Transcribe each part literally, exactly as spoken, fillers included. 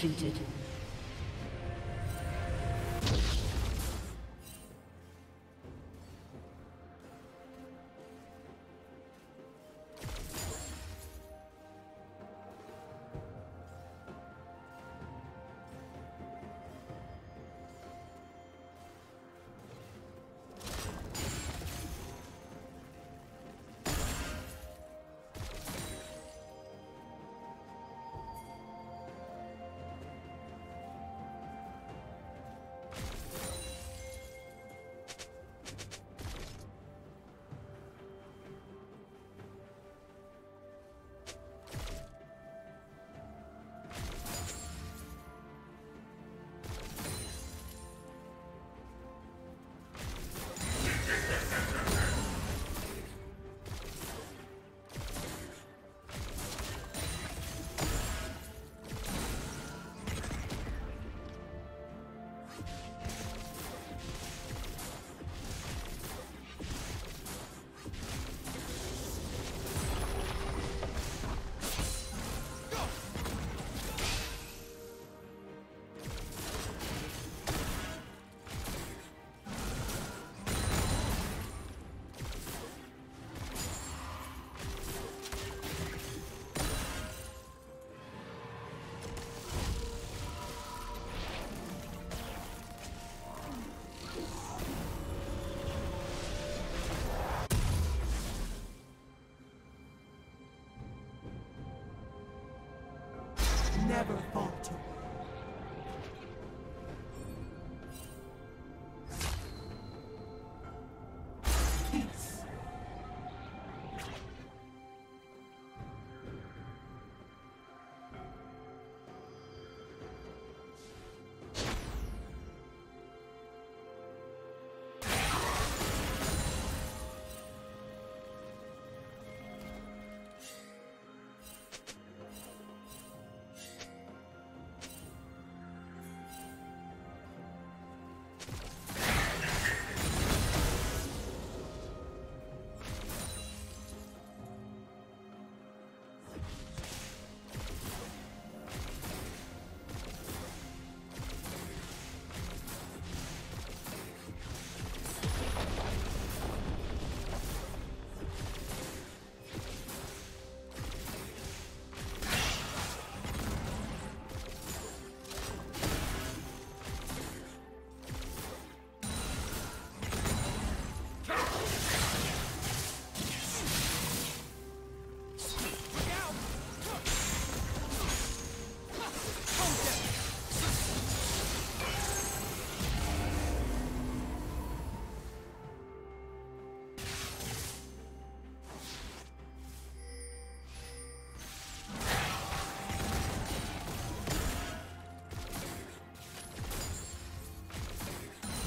Executed. Never falter. Peace.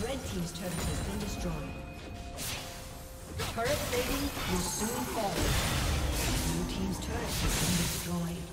Red team's turret has been destroyed. Turret plating will soon fall. Blue team's turret has been destroyed.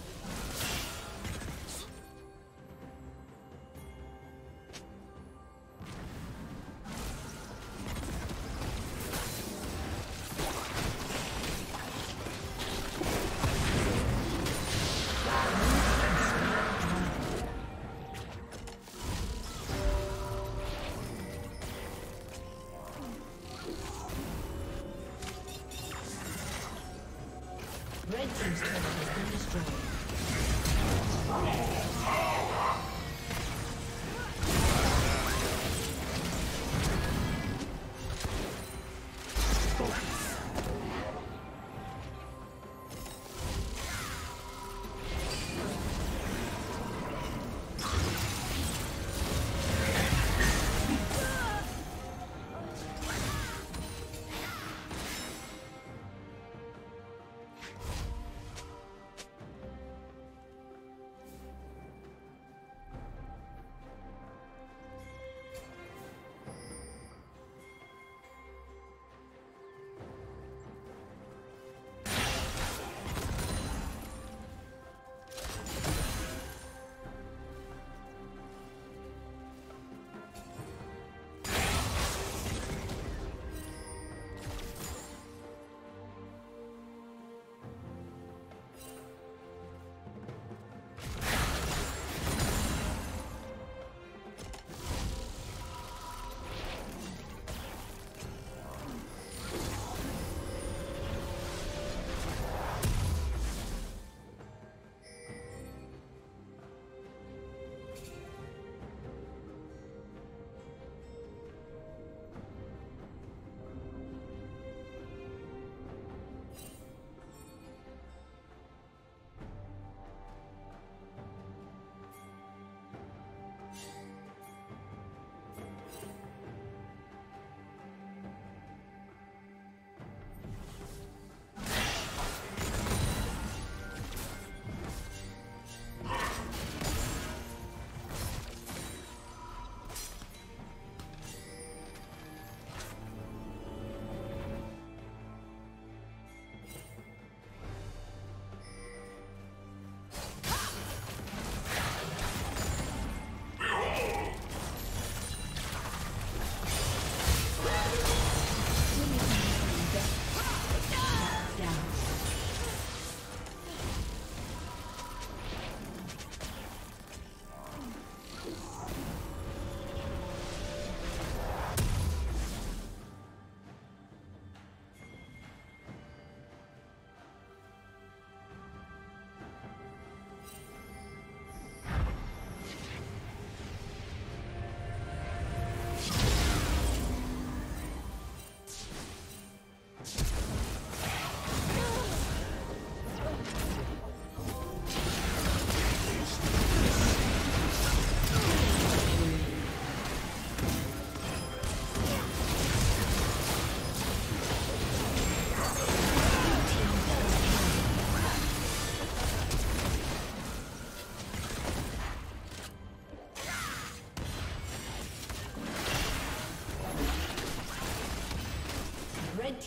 Red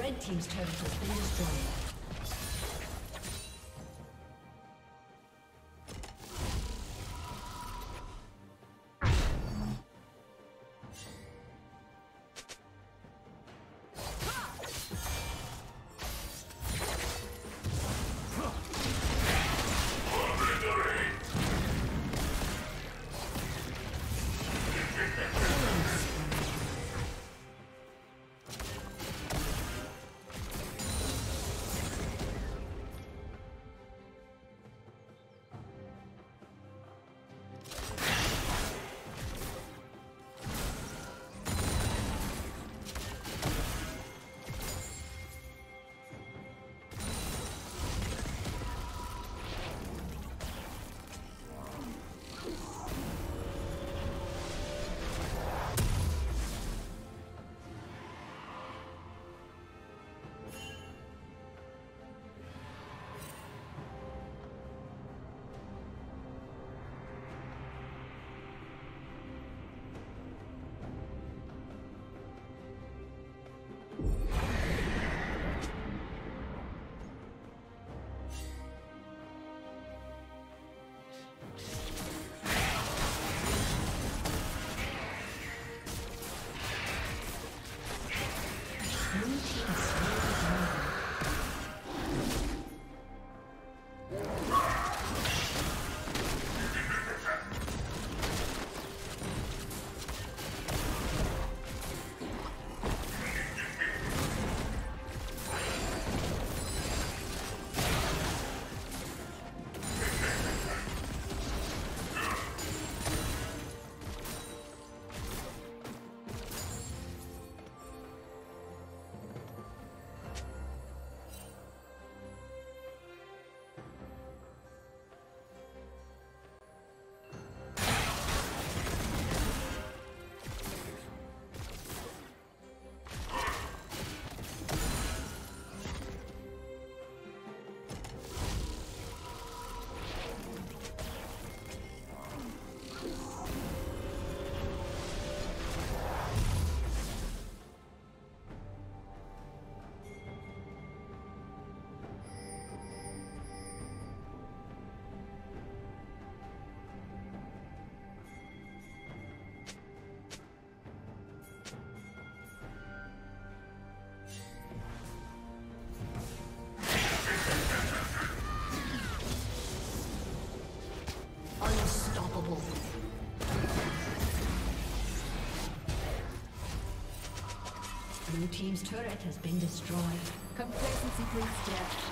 Red team's turret has been destroyed. Blue team's turret has been destroyed. Complacency breeds death.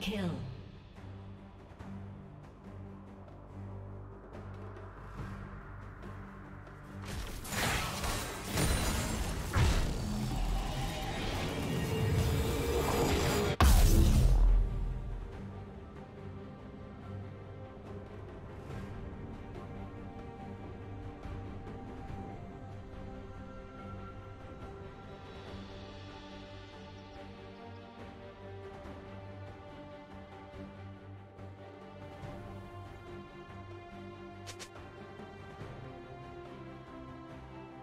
kill.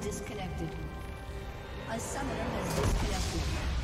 Disconnected. A summoner has disconnected.